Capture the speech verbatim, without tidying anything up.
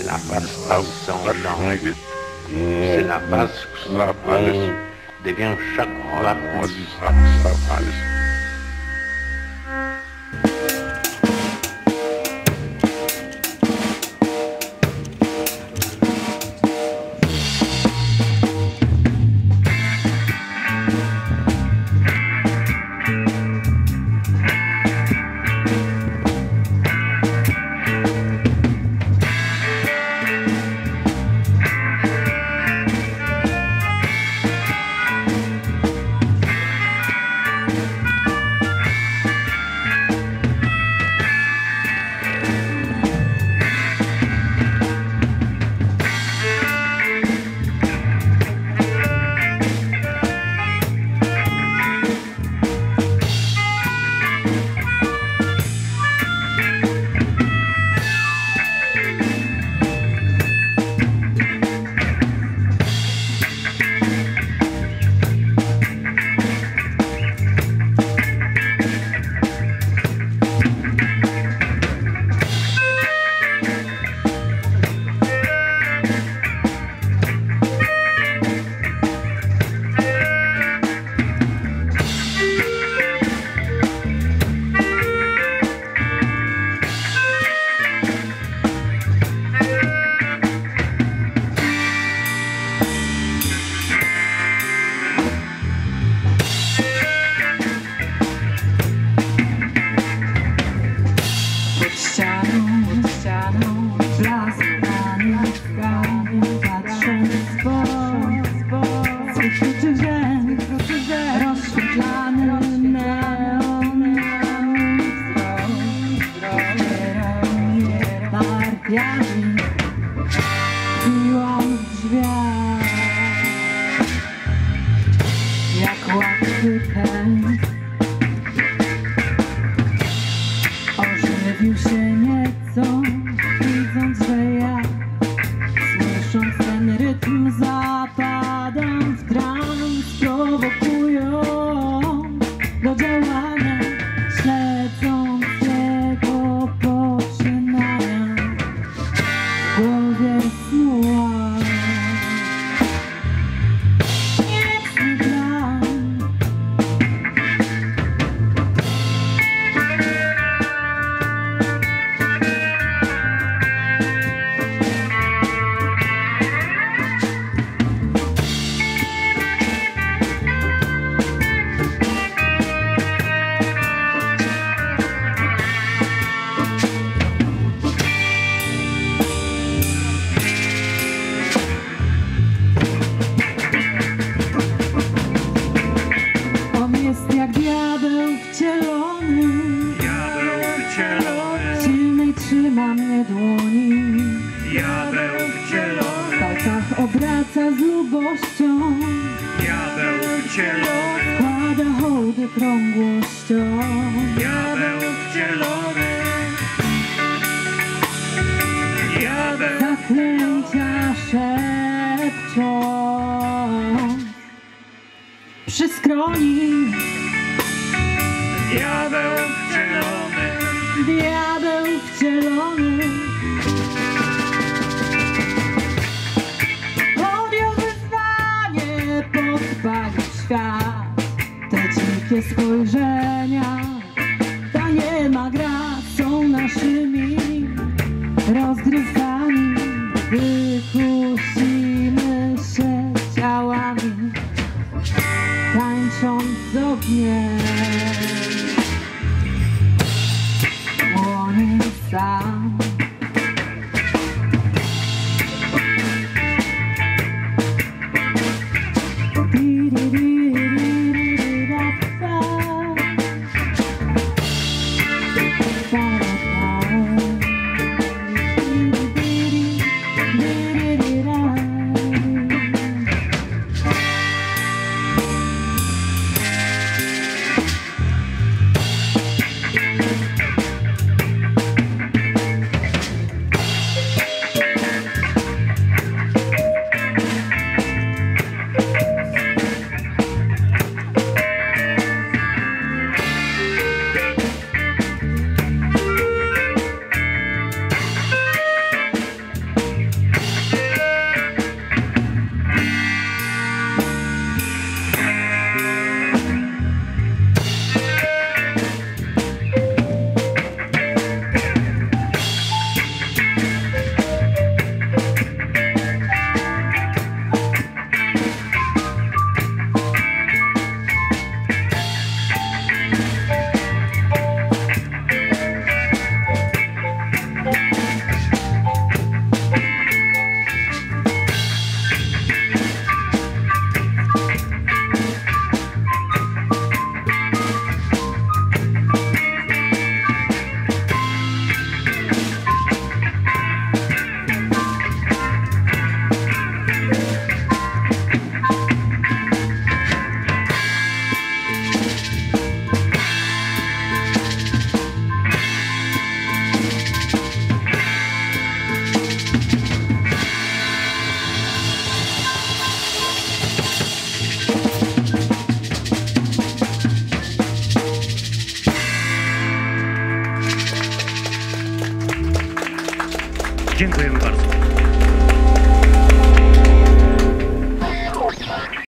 C'est la façon dont c'est la façon dont devient chaque fois. Dziękujemy bardzo.